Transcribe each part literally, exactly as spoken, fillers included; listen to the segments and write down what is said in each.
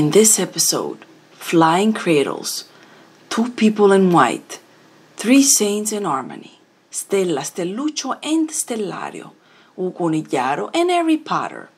In this episode, flying cradles, two people in white, three saints in harmony, Stella, Stelluccio and Stellario, U Cunigghiaru and Harry Potter.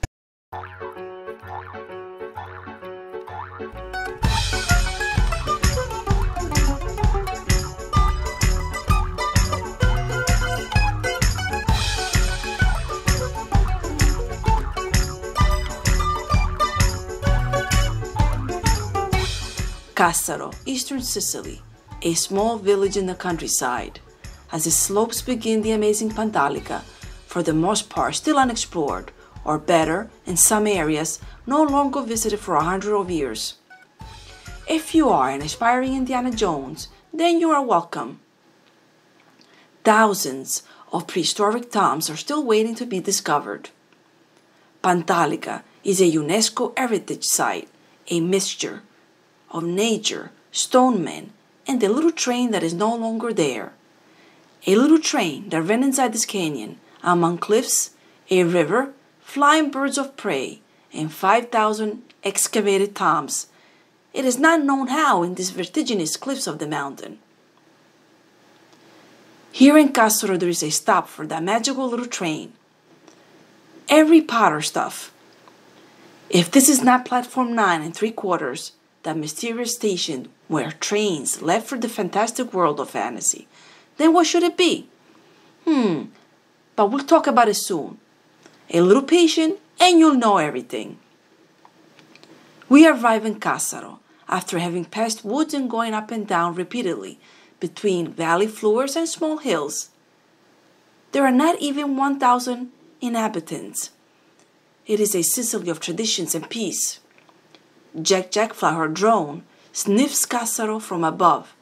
Cassaro, eastern Sicily, a small village in the countryside. As its slopes begin the amazing Pantalica, for the most part still unexplored, or better, in some areas, no longer visited for a hundred of years. If you are an aspiring Indiana Jones, then you are welcome. Thousands of prehistoric tombs are still waiting to be discovered. Pantalica is a UNESCO heritage site, a mixture of nature, stone men, and the little train that is no longer there. A little train that ran inside this canyon, among cliffs, a river, flying birds of prey, and five thousand excavated tombs. It is not known how in these vertiginous cliffs of the mountain. Here in Cassaro there is a stop for that magical little train. Harry Potter stuff. If this is not platform nine and three quarters, that mysterious station where trains left for the fantastic world of fantasy, then what should it be? Hmm, but we'll talk about it soon. A little patient and you'll know everything. We arrive in Cassaro after having passed woods and going up and down repeatedly between valley floors and small hills. There are not even one thousand inhabitants. It is a Sicily of traditions and peace. Jack Jack Flower Drone sniffs Cassaro from above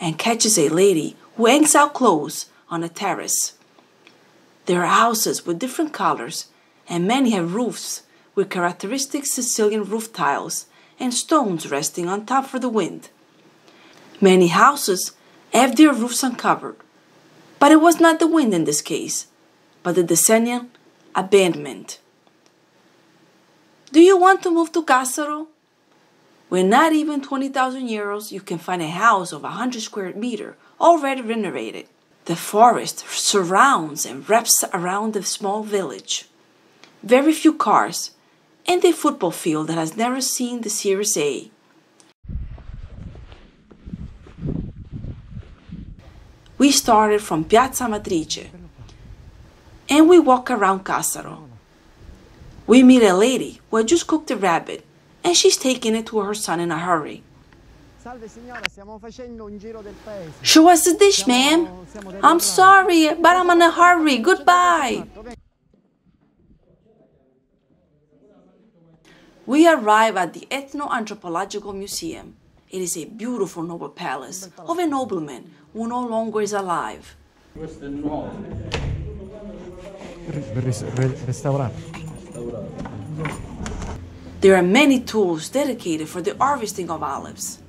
and catches a lady who hangs out clothes on a terrace. There are houses with different colors, and many have roofs with characteristic Sicilian roof tiles and stones resting on top for the wind. Many houses have their roofs uncovered, but it was not the wind in this case, but the decennial abandonment. Do you want to move to Cassaro? With not even twenty thousand euros, you can find a house of one hundred square meter already renovated. The forest surrounds and wraps around the small village. Very few cars, and a football field that has never seen the Series A. We started from Piazza Matrice, and we walk around Cassaro. We meet a lady who had just cooked a rabbit, and she's taking it to her son in a hurry. Show us the dish, ma'am. I'm sorry, but I'm in a hurry. Goodbye. We arrive at the Ethno-Anthropological Museum. It is a beautiful noble palace of a nobleman who no longer is alive. There are many tools dedicated for the harvesting of olives.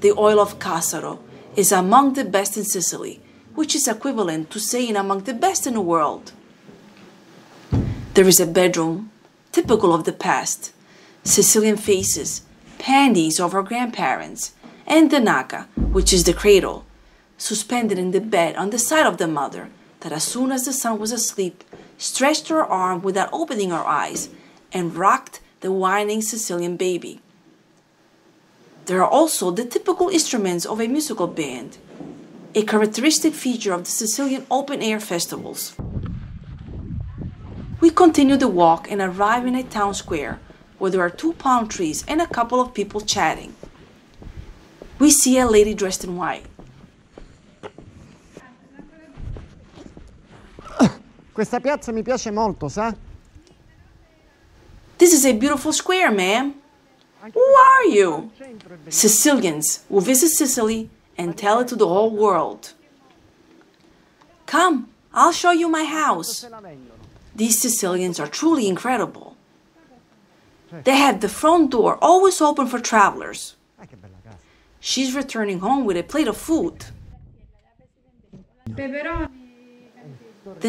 The oil of Cassaro is among the best in Sicily, which is equivalent to saying among the best in the world. There is a bedroom, typical of the past, Sicilian faces, panties of our grandparents, and the naca, which is the cradle, suspended in the bed on the side of the mother, that as soon as the son was asleep, stretched her arm without opening her eyes, and rocked the whining Sicilian baby. There are also the typical instruments of a musical band, a characteristic feature of the Sicilian open-air festivals. We continue the walk and arrive in a town square where there are two palm trees and a couple of people chatting. We see a lady dressed in white. Questa piazza mi piace molto, sa? This is a beautiful square, ma'am. Who are you? Sicilians who visit Sicily and tell it to the whole world. Come, I'll show you my house. These Sicilians are truly incredible. They have the front door always open for travelers. She's returning home with a plate of food. The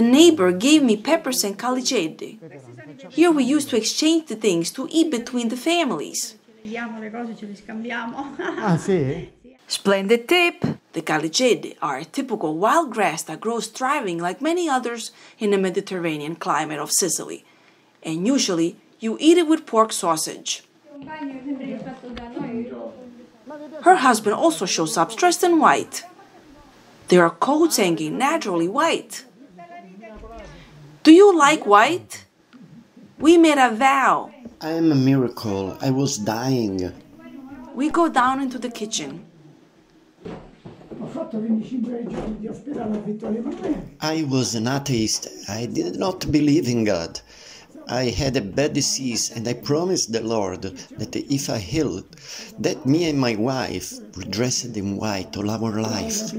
neighbor gave me peppers and caliceddi. Here we used to exchange the things to eat between the families. Vediamo le cose, ce le scambiamo. Ah, sì? Splendid tip! The Caliceddi are a typical wild grass that grows thriving like many others in the Mediterranean climate of Sicily. And usually you eat it with pork sausage. Her husband also shows up dressed in white. Their coats hanging naturally white. Do you like white? We made a vow. I am a miracle. I was dying. We go down into the kitchen. I was an atheist. I did not believe in God. I had a bad disease and I promised the Lord that if I healed, that me and my wife would dress in white all our life.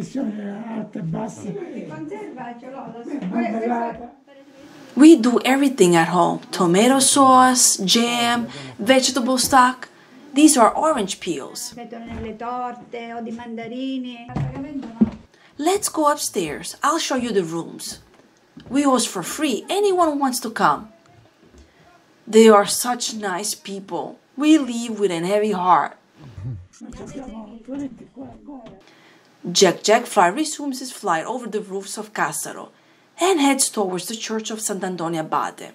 We do everything at home. Tomato sauce, jam, vegetable stock. These are orange peels. Let's go upstairs. I'll show you the rooms. We host for free. Anyone who wants to come. They are such nice people. We leave with a heavy heart. Jack Jack Fly resumes his flight over the roofs of Cassaro and heads towards the church of Sant'Antonio Abate.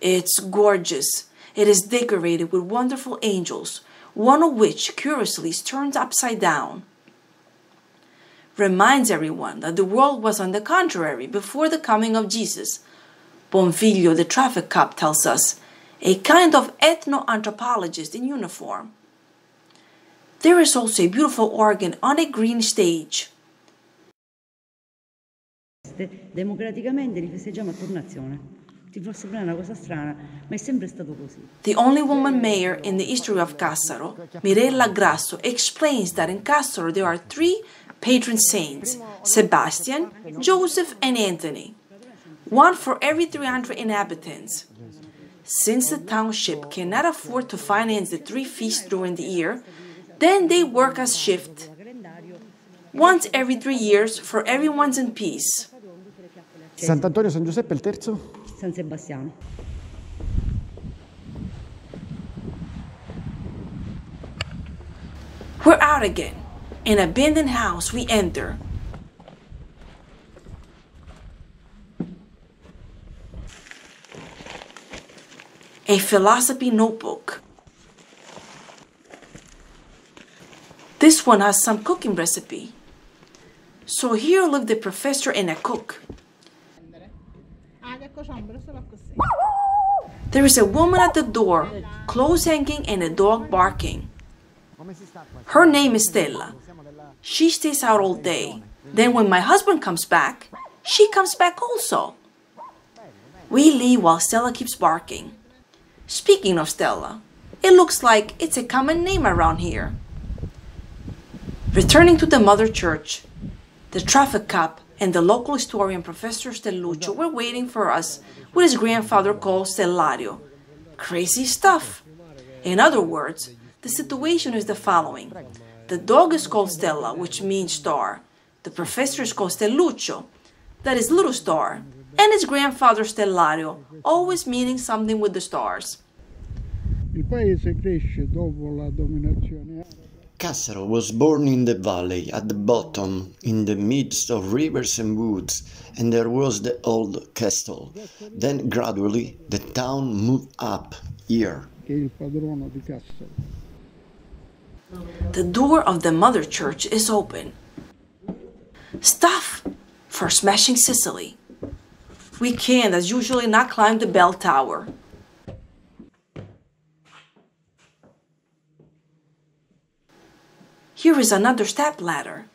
It's gorgeous. It is decorated with wonderful angels, one of which curiously is turned upside down. Reminds everyone that the world was on the contrary before the coming of Jesus. Bonfiglio, the traffic cop, tells us, a kind of ethno-anthropologist in uniform. There is also a beautiful organ on a green stage. The only woman mayor in the history of Cassaro, Mirella Grasso, explains that in Cassaro there are three patron saints, Sebastian, Joseph and Anthony, one for every three hundred inhabitants. Since the township cannot afford to finance the three feasts during the year, then they work as shift, once every three years for everyone's in peace. Sant'Antonio, San Giuseppe, il terzo? San Sebastiano. We're out again. An abandoned house we enter. A philosophy notebook. This one has some cooking recipe. So here live the professor and a cook. There is a woman at the door, clothes hanging and a dog barking. Her name is Stella. She stays out all day. Then when my husband comes back, she comes back also. We leave while Stella keeps barking. Speaking of Stella, it looks like it's a common name around here. Returning to the mother church, the traffic cop and the local historian Professor Stelluccio were waiting for us with his grandfather called Stellario. Crazy stuff! In other words, the situation is the following. The dog is called Stella, which means star. The professor is called Stelluccio, that is little star. And his grandfather Stellario, always meaning something with the stars. Cassaro was born in the valley, at the bottom, in the midst of rivers and woods, and there was the old castle. Then gradually the town moved up here. The door of the mother church is open. Stuff for smashing Sicily. We can, as usually, not climb the bell tower. Here is another step ladder.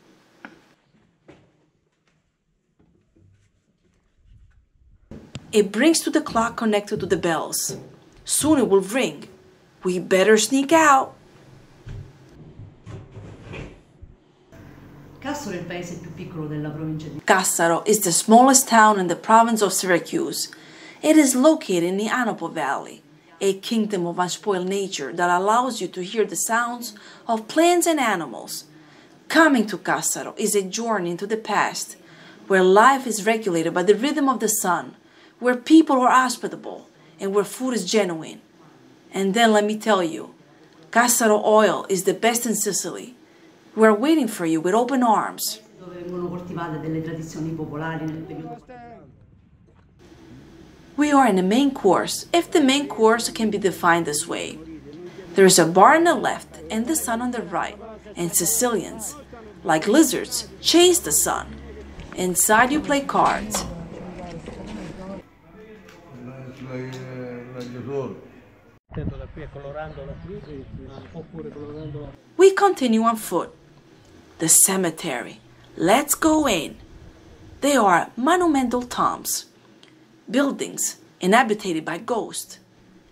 It brings to the clock connected to the bells. Soon it will ring. We better sneak out. Cassaro is the smallest town in the province of Syracuse. It is located in the Anapo Valley, a kingdom of unspoiled nature that allows you to hear the sounds of plants and animals. Coming to Cassaro is a journey into the past, where life is regulated by the rhythm of the sun, where people are hospitable, and where food is genuine. And then let me tell you, Cassaro oil is the best in Sicily. We are waiting for you with open arms. We are in the main course, if the main course can be defined this way. There is a bar on the left and the sun on the right, and Sicilians, like lizards, chase the sun. Inside you play cards. We continue on foot. The cemetery. Let's go in. They are monumental tombs, buildings inhabited by ghosts.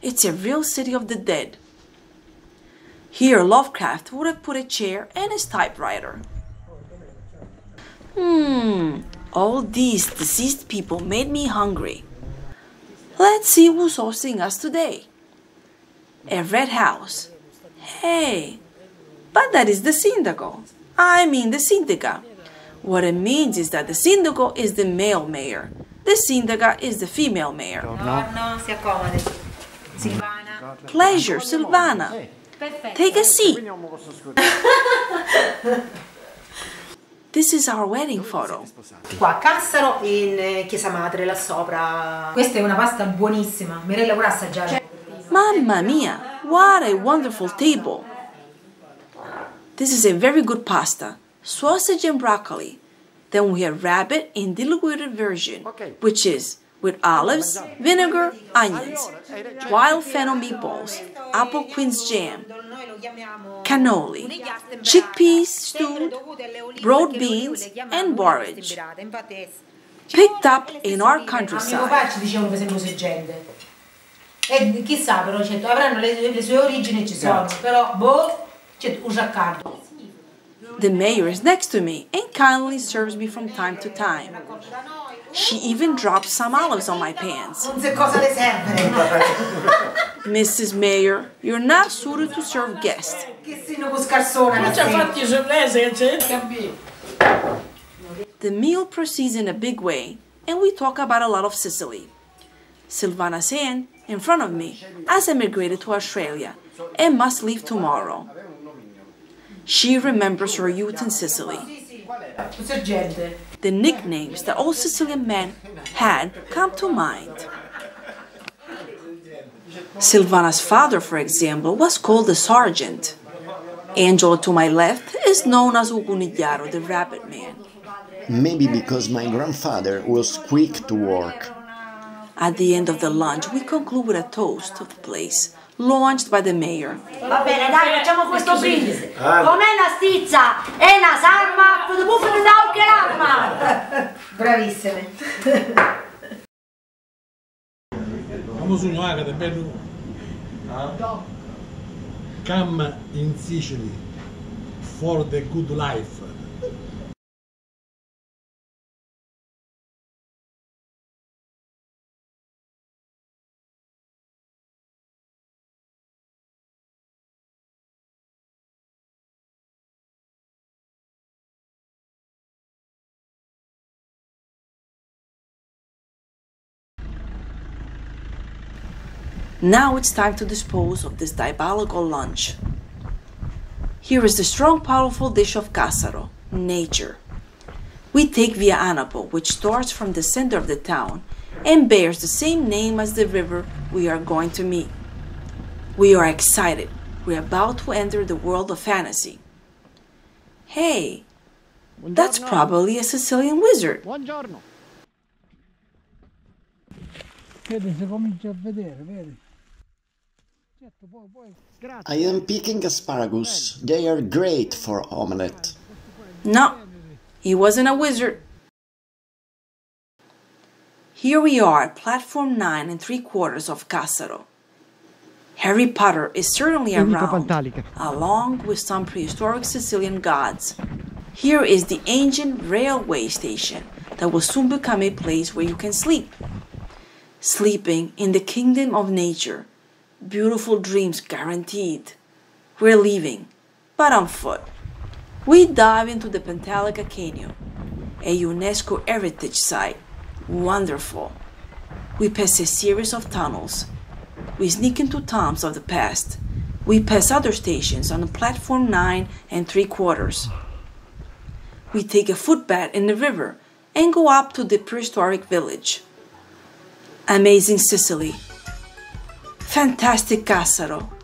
It's a real city of the dead. Here Lovecraft would have put a chair and his typewriter. Hmm, all these deceased people made me hungry. Let's see who's hosting us today. A red house. Hey, but that is the sindaco. I mean the sindica. What it means is that the sindaco is the male mayor. The sindaca is the female mayor. Pleasure, Silvana. Take a seat. This is our wedding photo. Qua Cassaro in Chiesa Madre là sopra. Questa è una pasta buonissima. Mirella vuole assaggiare. Mamma mia, what a wonderful table. This is a very good pasta. Sausage and broccoli. Then we have rabbit in diluted version, which is with olives, vinegar, onions, wild fennel meatballs, apple quince jam, cannoli, chickpeas stewed, broad beans, and borage, picked up in our countryside. The mayor is next to me and kindly serves me from time to time. She even dropped some olives on my pants. Missus Mayor, you're not suited to serve guests. The meal proceeds in a big way, and we talk about a lot of Sicily. Silvana San, in front of me, has emigrated to Australia and must leave tomorrow. She remembers her youth in Sicily. The nicknames that all Sicilian men had come to mind. Silvana's father, for example, was called the sergeant. Angelo to my left is known as U Cunigghiaru, the rabbit man. Maybe because my grandfather was quick to work. At the end of the lunch, we conclude with a toast of the place, launched by the mayor. Va bene, dai, facciamo questo brindisi. Con una stizza e una sarma, con buffo di dauche l'arma. Bravissime. Vamos un agate bello. Come in Sicily for the good life. Now it's time to dispose of this diabolical lunch. Here is the strong, powerful dish of Cassaro, nature. We take via Anapo, which starts from the center of the town and bears the same name as the river we are going to meet. We are excited. We are about to enter the world of fantasy. Hey, that's probably a Sicilian wizard. Buongiorno. I am picking asparagus. They are great for omelette. No, he wasn't a wizard. Here we are at platform nine and three quarters of Cassaro. Harry Potter is certainly around, along with some prehistoric Sicilian gods. Here is the ancient railway station that will soon become a place where you can sleep. Sleeping in the kingdom of nature. Beautiful dreams guaranteed. We're leaving, but on foot. We dive into the Pantalica Canyon, a UNESCO heritage site. Wonderful. We pass a series of tunnels. We sneak into tombs of the past. We pass other stations on platform nine and three quarters. We take a footbath in the river and go up to the prehistoric village. Amazing Sicily. Fantastic Cassaro.